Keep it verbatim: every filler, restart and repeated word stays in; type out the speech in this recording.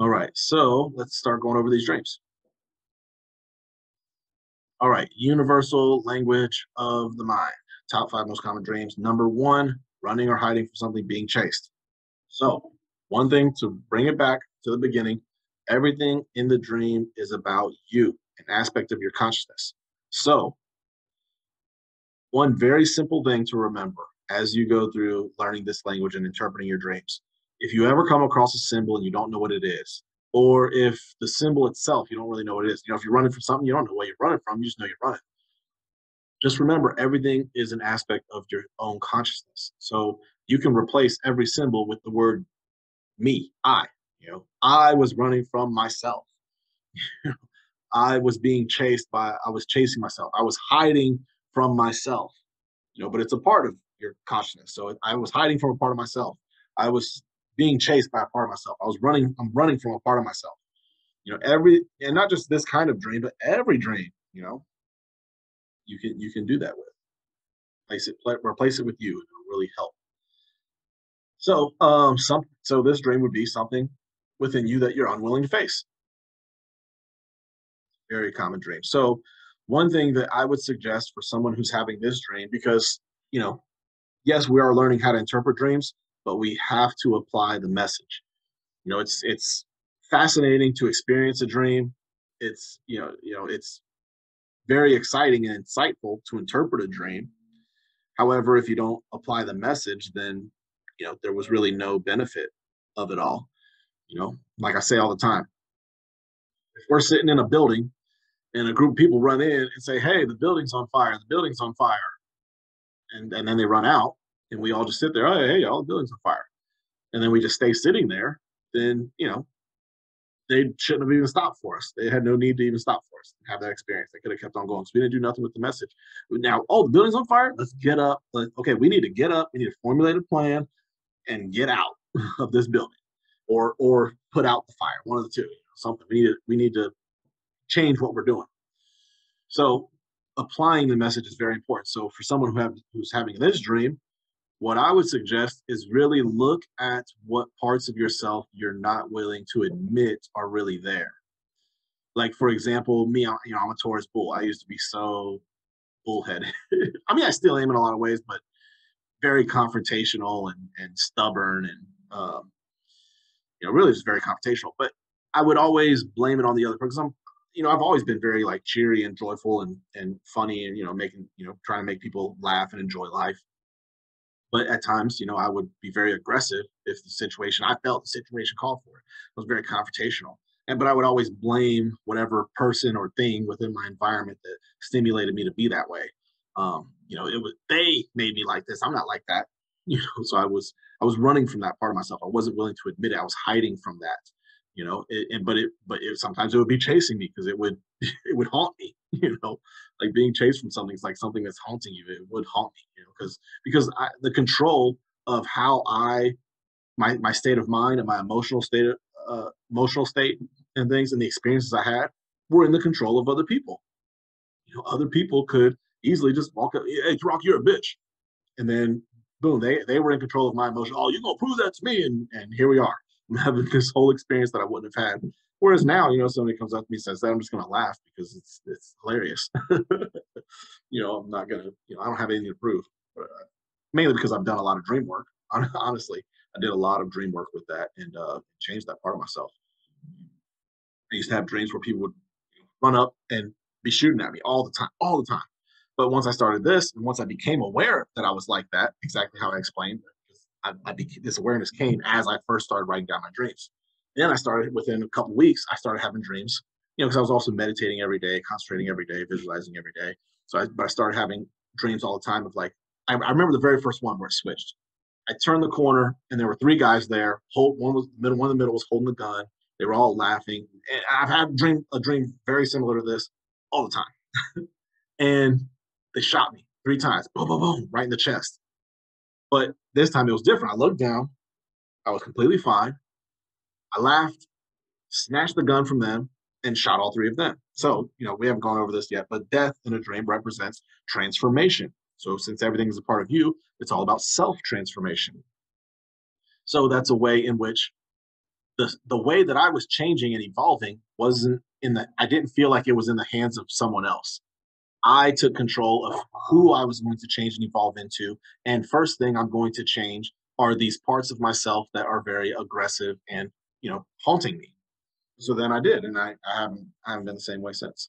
All right, so let's start going over these dreams. All right, universal language of the mind. Top five most common dreams. Number one, running or hiding from something, being chased. So one thing to bring it back to the beginning, everything in the dream is about you, an aspect of your consciousness. So one very simple thing to remember as you go through learning this language and interpreting your dreams, if you ever come across a symbol and you don't know what it is, or if the symbol itself, you don't really know what it is. You know, if you're running from something, you don't know what you're running from. You just know you're running. Just remember, everything is an aspect of your own consciousness. So you can replace every symbol with the word me, I. You know, I was running from myself. I was being chased by, I was chasing myself. I was hiding from myself. You know, but it's a part of your consciousness. So I was hiding from a part of myself. I was being chased by a part of myself. I was running, I'm running from a part of myself. You know, every, and not just this kind of dream, but every dream, you know, you can, you can do that with. Place it, replace it with you, and it'll really help. So, um, some, so this dream would be something within you that you're unwilling to face. Very common dream. So one thing that I would suggest for someone who's having this dream, because, you know, yes, we are learning how to interpret dreams, but we have to apply the message. You know, it's it's fascinating to experience a dream. It's, you know, you know, it's very exciting and insightful to interpret a dream. However, if you don't apply the message, then, you know, there was really no benefit of it all. You know, like I say all the time, if we're sitting in a building and a group of people run in and say, hey, the building's on fire, the building's on fire, and, and then they run out, and we all just sit there, oh, hey, all the buildings on fire. And then we just stay sitting there, then, you know, they shouldn't have even stopped for us. They had no need to even stop for us and have that experience. They could have kept on going. So we didn't do nothing with the message. Now, oh, the building's on fire. Let's get up. Let's, okay, we need to get up. We need to formulate a plan and get out of this building, or or put out the fire, one of the two, you know, something. We need to, we need to change what we're doing. So applying the message is very important. So for someone who have, who's having this dream, what I would suggest is really look at what parts of yourself you're not willing to admit are really there. Like, for example, me, you know, I'm a Taurus bull. I used to be so bullheaded. I mean, I still am in a lot of ways, but very confrontational and, and stubborn and, um, you know, really just very confrontational. But I would always blame it on the other person. I'm, you know, I've always been very, like, cheery and joyful and, and funny and, you know, making, you know, trying to make people laugh and enjoy life. But at times, you know, I would be very aggressive if the situation, I felt the situation called for it. It was very confrontational. And, but I would always blame whatever person or thing within my environment that stimulated me to be that way. Um, you know, it was, they made me like this. I'm not like that. You know, so I was, I was running from that part of myself. I wasn't willing to admit it. I was hiding from that, you know, it, and, but it, but it, sometimes it would be chasing me because it would, it would haunt me, you know, like being chased from something is like something that's haunting you. It would haunt me, you know, because, because I, the control of how I, my, my state of mind and my emotional state, uh, emotional state and things and the experiences I had were in the control of other people. You know, other people could easily just walk up, hey, Rock, you're a bitch. And then boom, they, they were in control of my emotion. Oh, you're going to prove that to me. And, and here we are. I'm having this whole experience that I wouldn't have had. Whereas now, you know, somebody comes up to me and says that, I'm just going to laugh because it's it's hilarious. You know, I'm not going to, you know, I don't have anything to prove. But, uh, mainly because I've done a lot of dream work. Honestly, I did a lot of dream work with that and uh, changed that part of myself. I used to have dreams where people would run up and be shooting at me all the time, all the time. But once I started this, and once I became aware that I was like that, exactly how I explained, I, I became, this awareness came as I first started writing down my dreams. Then I started, within a couple weeks, I started having dreams, you know, because I was also meditating every day, concentrating every day, visualizing every day. So I, but I started having dreams all the time of like, I, I remember the very first one where it switched. I turned the corner and there were three guys there. Hold, one was middle, one in the middle was holding a gun. They were all laughing. And I've had dream, a dream very similar to this all the time. And they shot me three times, boom, boom, boom, right in the chest. But this time it was different. I looked down. I was completely fine. I laughed, snatched the gun from them, and shot all three of them. So, you know, we haven't gone over this yet, but death in a dream represents transformation. So since everything is a part of you, it's all about self-transformation. So that's a way in which the the way that I was changing and evolving wasn't in the, I didn't feel like it was in the hands of someone else. I took control of who I was going to change and evolve into. And first thing I'm going to change are these parts of myself that are very aggressive and, you know, haunting me. So then I did, and I, I haven't I haven't been the same way since.